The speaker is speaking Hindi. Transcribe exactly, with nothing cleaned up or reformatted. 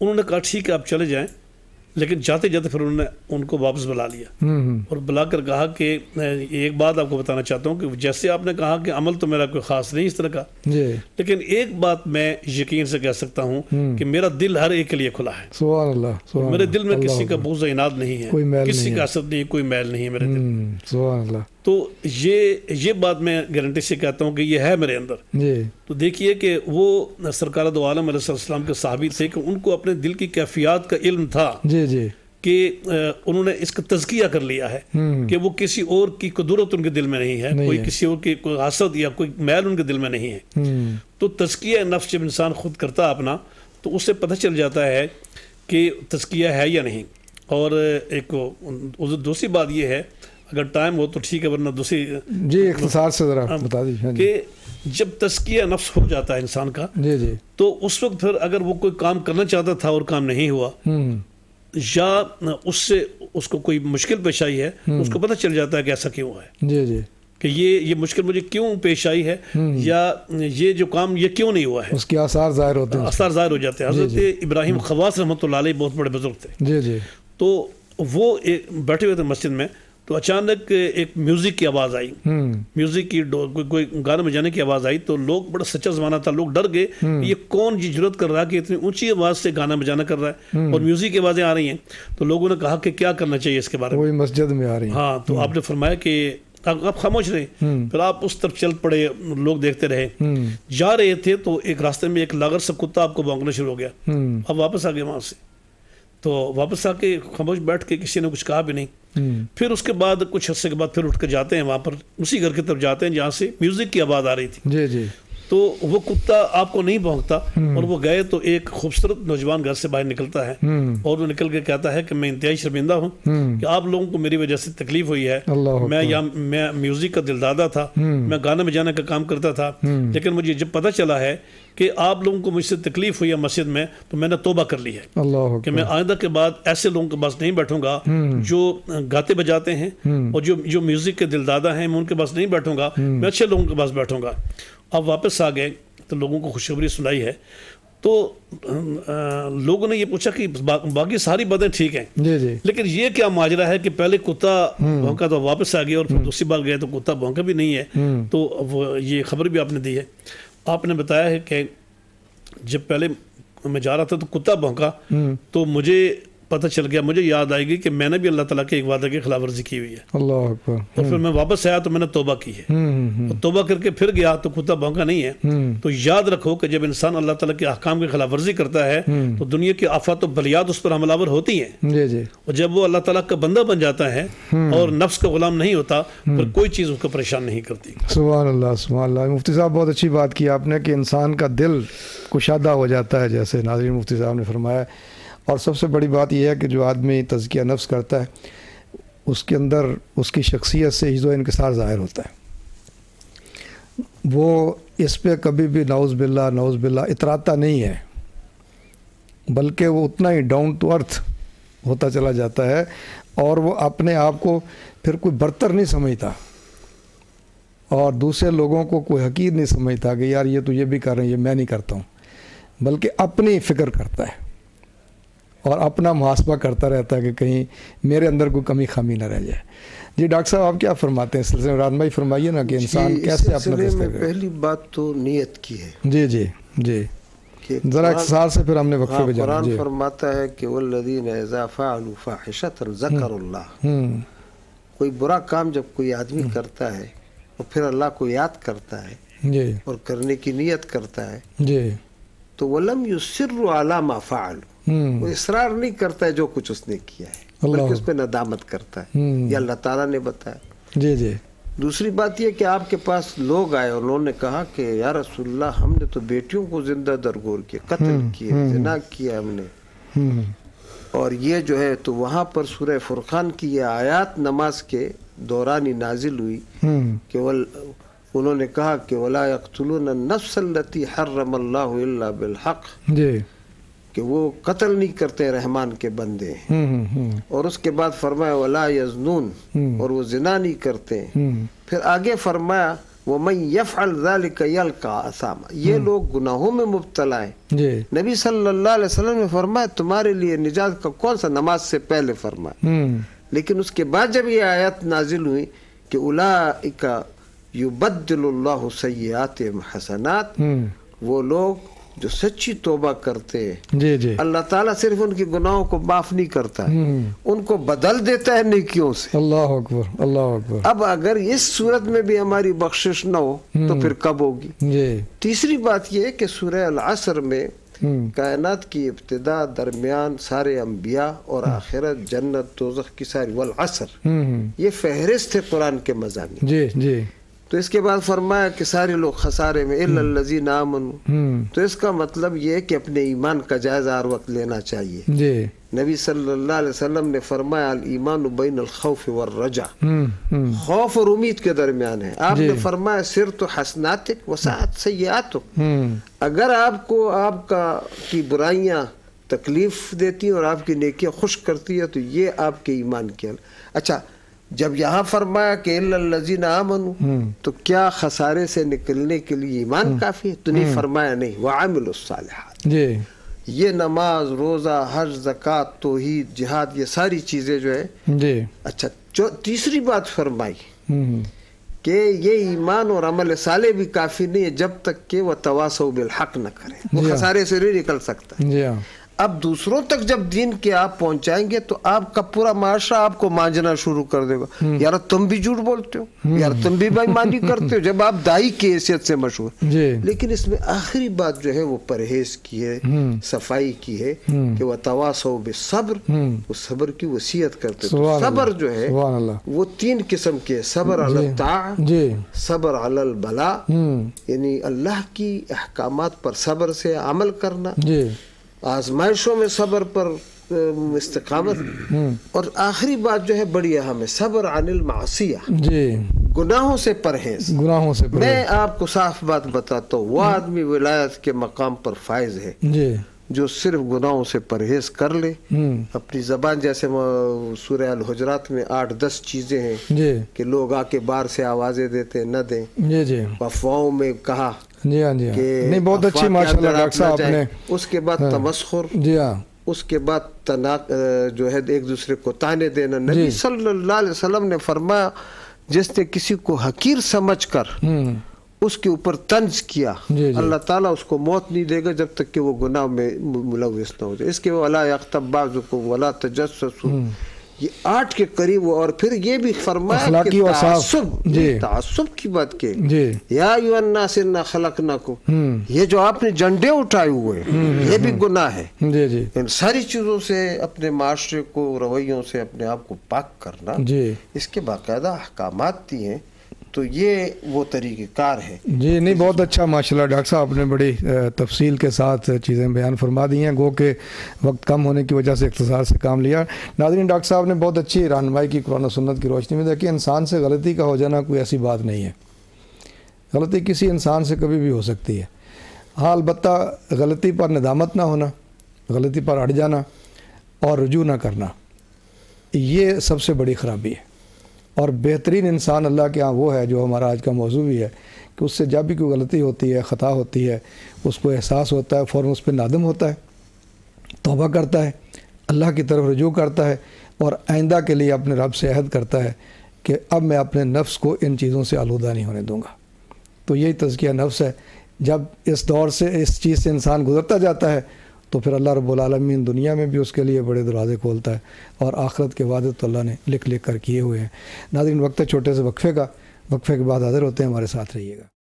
उन्होंने कहा ठीक है आप चले जाएं, लेकिन जाते जाते फिर उन्होंने उनको वापस बुला लिया और बुलाकर कहा कि एक बात आपको बताना चाहता हूँ कि जैसे आपने कहा कि अमल तो मेरा कोई ख़ास नहीं इस तरह का, लेकिन एक बात मैं यकीन से कह सकता हूँ कि मेरा दिल हर एक के लिए खुला है। सुभान अल्लाह, सुभान अल्लाह। मेरे दिल में किसी का बोझ इनाद नहीं है, किसी का असर नहीं, कोई मैल नहीं है मेरे दिल में। सुभान अल्लाह। तो ये ये बात मैं गारंटी से कहता हूँ कि ये है मेरे अंदर। तो देखिए कि वो सरकार दो आलम अलैहिस्सलाम के सहाबी थे कि उनको अपने दिल की कैफियत का इल्म था कि उन्होंने इसका तज़किया कर लिया है कि वो किसी और की कुदरत उनके दिल में नहीं है, नहीं कोई है। किसी और की कोई हसद या कोई मैल उनके दिल में नहीं है। तो तज़किया नफ्स जब इंसान खुद करता है अपना, तो उससे पता चल जाता है कि तज़किया है या नहीं। और एक दूसरी बात यह है, अगर टाइम हो तो ठीक है, वरना दूसरी जी इख्तिसार से ज़रा बता दीजिए कि जब तज़किया नफ्स हो जाता है इंसान का जी जी तो उस वक्त फिर अगर वो कोई काम करना चाहता था और काम नहीं हुआ या उससे उसको कोई मुश्किल पेश आई है, उसको पता चल जाता है कि ऐसा क्यों है जी जी कि ये ये मुश्किल मुझे क्यों पेश आई है या ये जो काम ये क्यों नहीं हुआ है, उसके आसार ज़ाहिर होते हैं, आसार ज़ाहिर हो जाते हैं। हज़रत इब्राहिम ख़वास रहमतुल्लाह अलैह बहुत बड़े बुजुर्ग थे जी जी। तो वो बैठे हुए थे मस्जिद में, तो अचानक एक म्यूज़िक की आवाज़ आई, म्यूज़िक की कोई कोई गाना बजाने की आवाज़ आई। तो लोग बड़ा सच्चा ज़माना था, लोग डर गए ये कौन जी जुरत कर रहा है कि इतनी ऊंची आवाज़ से गाना बजाना कर रहा है और म्यूज़िक की आवाज़ें आ रही हैं। तो लोगों ने कहा कि क्या करना चाहिए इसके बारे में, वही मस्जिद में आ रही है। हाँ, तो आपने फरमाया कि आप खामोश रहे, फिर आप उस तरफ चल पड़े। लोग देखते रहे, जा रहे थे तो एक रास्ते में एक लागर सा कुत्ता आपको भौंकना शुरू हो गया। अब वापस आ गए वहाँ से, तो वापस आके खामोश बैठ के किसी ने कुछ कहा भी नहीं। फिर उसके बाद कुछ हफ्ते के बाद फिर उठ कर जाते हैं वहाँ पर, उसी घर की तरफ जाते हैं जहाँ से म्यूज़िक की आवाज़ आ रही थी जी जी। तो वो कुत्ता आपको नहीं भौंकता और वो गए, तो एक खूबसूरत नौजवान घर से बाहर निकलता है और वो निकल के कहता है कि मैं इंतहाई शर्मिंदा हूँ कि आप लोगों को मेरी वजह से तकलीफ हुई है। मैं या मैं म्यूज़िक का दिलदादा था, मैं गाना बजाने का काम करता था, लेकिन मुझे जब पता चला है कि आप लोगों को मुझसे तकलीफ हुई है मस्जिद में, तो मैंने तोबा कर ली है कि मैं आइंदा के बाद ऐसे लोगों के पास नहीं बैठूंगा जो गाते बजाते हैं और जो जो म्यूज़िक के दिलदादा हैं, मैं उनके पास नहीं बैठूंगा, मैं अच्छे लोगों के पास बैठूंगा। अब वापस आ गए तो लोगों को खुशखबरी सुनाई है। तो आ, लोगों ने ये पूछा कि बा, बाकी सारी बातें ठीक हैं जी जी, लेकिन ये क्या माजरा है कि पहले कुत्ता भौंका तो वापस आ गया और फिर दूसरी बार गए तो कुत्ता भौंका भी नहीं है। तो वो ये खबर भी आपने दी है, आपने बताया है कि जब पहले मैं जा रहा था तो कुत्ता भौंका, तो मुझे पता चल गया, मुझे याद आएगी कि मैंने भी अल्लाह ताला के एक वादे की खिलाफ वर्जी की हुई है। अल्लाह अकबर। और फिर मैं वापस आया तो मैंने तौबा की है, और तौबा करके फिर गया तो कुत्ता भौंका नहीं है। तो याद रखो कि जब इंसान अल्लाह ताला के अहकाम की खिलाफ वर्जी करता है तो दुनिया की आफात और बलियात उस पर हमलावर होती हैं जी जी। और जब वो अल्लाह ताला का बंदा बन जाता है और नफ्स का गुलाम नहीं होता, फिर कोई चीज़ उसको परेशान नहीं करती। सुभान अल्लाह, सुभान अल्लाह। मुफ्ती साहब बहुत अच्छी बात की आपने कि इंसान का दिल कुशादा हो जाता है, जैसे नाज़रीन मुफ्ती साहब ने फरमाया। और सबसे बड़ी बात यह है कि जो आदमी तज़किया नफ्स करता है उसके अंदर उसकी शख्सियत से हिज़ो इनकिसार ज़ाहिर होता है, वो इस पर कभी भी नाउज़ बिल्ला नाउज़ बिल्ला इतराता नहीं है, बल्कि वो उतना ही डाउन टू अर्थ होता चला जाता है और वो अपने आप को फिर कोई बरतर नहीं समझता और दूसरे लोगों को कोई हकीर नहीं समझता कि यार ये तो ये भी कर रहे हैं, ये मैं नहीं करता हूँ, बल्कि अपनी फ़िक्र करता है और अपना मुहासबा करता रहता है कि कहीं मेरे अंदर कोई कमी खामी ना रह जाए। जी डॉक्टर साहब, आप क्या फरमाते हैं इस सिलसिले में? राजमा ही फरमाइए ना कि इंसान कैसे अपना में। पहली बात तो नीयत की है जी जी जी, ज़रा इख़्तिसार से फिर हमने वक्फे पे जाना। कुरान फरमाता है कि वल्लज़ीना इज़ा फ़अलू फ़ाहिशतन ज़करुल्लाह, कोई बुरा काम जब कोई आदमी करता है और फिर अल्लाह को याद करता है जी और करने की नीयत करता है जी, तो वलम युसिर्रु अला मा फ़अल, वो इसरार नहीं करता है जो कुछ उसने किया है, बल्कि उस पर नदामत करता है, या अल्लाह ताला ने बताया जी जी। दूसरी बात यह कि आपके पास लोग आए और उन्होंने कहा कि या रसूलल्लाह, हमने तो बेटियों को जिंदा दरगोर किया, कत्ल किया, जिना किया हमने, और ये जो है तो वहाँ पर सूरह फुरकान की ये आयात नमाज के दौरान ही नाजिल हुई कि वल उन्होंने कहा कि वला यक़्तुलूना नफ्स अल्लती हर्रमल्लाहु इल्ला बिल हक़ जी, कि वो कत्ल नहीं करते रहमान के बंदे। और उसके बाद फरमाया वला यज़नून, और वो जिना नहीं करते। फिर आगे फरमाया वफ़ाम, ये लोग गुनाहों में मुब्तला है। नबी सल्लल्लाहु अलैहि वसल्लम ने फरमाया तुम्हारे लिए निजात का कौन सा, नमाज से पहले फरमाया, लेकिन उसके बाद जब ये आयत नाजिल हुई कि उलाइका युबद्दिलुल्लाहु सय्यिआतिहिम हसनात, वो लोग जो सच्ची तोबा करते हैं, अल्लाह ताला सिर्फ उनके गुनाहों को माफ नहीं करता है, उनको बदल देता है नेकियों से। अल्लाह अकबर, अल्लाह अकबर। अब अगर इस सूरत में भी हमारी बख्शिश न हो तो फिर कब होगी? तीसरी बात यह है कि सूरह अल असर में कायनात की इब्तिदा, दरमियान, सारे अम्बिया और आखिरत, जन्नत, दोज़ख की सारी, वल असर, ये फहरिस्त है कुरान के मज़ामी। तो इसके बाद फरमाया कि सारे लोग खसारे में इल्लल्लज़ीना आमनू, तो इसका मतलब ये है कि अपने ईमान का जायजा हर वक्त लेना चाहिए। नबी सल्लल्लाहु अलैहि वसल्लम ने फरमाया अल ईमान बैनल खौफ वल रजा, खौफ और उम्मीद के दरमियान है। आपने फरमाया सिर तो हसनातिक वसात सय्यातुक, अगर आपको आपका की बुराइयां तकलीफ देती हैं और आपकी नेकियां खुश करती है तो ये आपके ईमान के। अच्छा, जब यहाँ फरमाया कि इल्लल्लज़ीना आमनू, तो क्या खसारे से निकलने के लिए ईमान काफी है? तो नहीं, फरमाया नहीं, वामिलुस्सालिहात, ये नमाज, रोजा, हज, ज़कात, तौहीद, जिहाद, ये सारी चीजें जो है। अच्छा, जो तीसरी बात फरमाई कि ये ईमान और अमल साले भी काफी नहीं है जब तक कि वह तवासौ बिल हक न करे, वो खसारे से नहीं निकल सकता। अब दूसरों तक जब दीन के आप पहुंचाएंगे तो आपका पूरा माशरा आपको मांझना शुरू कर देगा, यार तुम भी झूठ बोलते हो, यार तुम भी बेईमानी करते हो, जब आप दाई की हैसियत से मशहूर। लेकिन इसमें आखिरी बात जो है वो परहेज की है, सफाई की है, कि वह तवासौ बिस्सब्र, वो सब्र की वसीयत करते थे। सब्र जो है वो तीन किस्म के है, सब्र अलल ताअ, सब्र अलल बला, यानी अल्लाह की अहकामात पर सब्र से अमल करना, आजमाइशों में सब्र पर इस्तकामत, और आखिरी बात जो है बड़ी अहम है, सब्र अनिल मासिया, गुनाहों से परहेज। गुनाहों से परहेज। मैं आपको साफ बात बताता हूँ, वह आदमी विलायत के मकाम पर फाइज है जो सिर्फ गुनाहों से परहेज कर ले। अपनी जबान, जैसे सूरह अल हुजरात में आठ दस चीजें हैं कि लोग आके बाहर से आवाजें देते न दें, अफवाहों में कहा, जी हाँ जी हाँ, नहीं बहुत अच्छी माशाल्लाह डॉक्टर साहब आपने। उसके बाद तमस्खुर, जी हाँ, उसके बाद तनाक जो है एक दूसरे को ताने देना। नबी सल्लल्लाहु अलैहि वसल्लम ने फरमाया जिसने किसी को हकीर समझकर उसके ऊपर तंज किया, अल्लाह ताला उसको मौत नहीं देगा जब तक कि वो गुनाह में मुलविस न हो जाए। इसके वला यख्तब बाज़ुकुम वला तजस्ससू, ये आठ के करीब। और फिर ये भी फरमाया कि तासुब, तासुब की बात के या युन्नास इन्ना खलकनाकुम, ये जो आपने झंडे उठाए हुए ये भी गुनाह है। जी जी, इन सारी चीजों से, अपने माशरे को, रवैयों से अपने आप को पाक करना, इसके बाकायदा अहकामात दिए हैं। तो ये वो तरीक़ेकार है। जी नहीं, बहुत अच्छा माशाल्लाह डॉक्टर साहब आपने बड़ी तफसील के साथ चीज़ें बयान फरमा दी हैं, गो के वक्त कम होने की वजह से इख्तिसार से काम लिया। नाज़रीन, डॉक्टर साहब ने बहुत अच्छी रहनुमाई की कुरान और सुन्नत की रोशनी में। देखिए, इंसान से गलती का हो जाना कोई ऐसी बात नहीं है, गलती किसी इंसान से कभी भी हो सकती है। हाँ, अलबत्ता गलती पर नदामत ना होना, गलती पर अड़ जाना और रुजू ना करना, ये सबसे बड़ी ख़राबी है। और बेहतरीन इंसान अल्लाह के यहाँ वो है, जो हमारा आज का मौजू भी है, कि उससे जब भी कोई गलती होती है, ख़ता होती है, उसको एहसास होता है, फ़ौरन उस पर नादम होता है, तौबा करता है, अल्लाह की तरफ रुजू करता है और आइंदा के लिए अपने रब से अहद करता है कि अब मैं अपने नफ्स को इन चीज़ों से आलूदा नहीं होने दूँगा। तो यही तज़किया नफ्स है। जब इस दौर से, इस चीज़ से इंसान गुजरता जाता है तो फिर अल्लाह रब्बुल आलमीन दुनिया में भी उसके लिए बड़े दरवाज़े खोलता है, और आखिरत के वादे तो अल्लाह ने लिख लिख कर किए हुए हैं। नाज़रीन, वक्त है छोटे से वक्फ़े का, वक्फ़े के बाद हाज़िर होते हैं, हमारे साथ रहिएगा।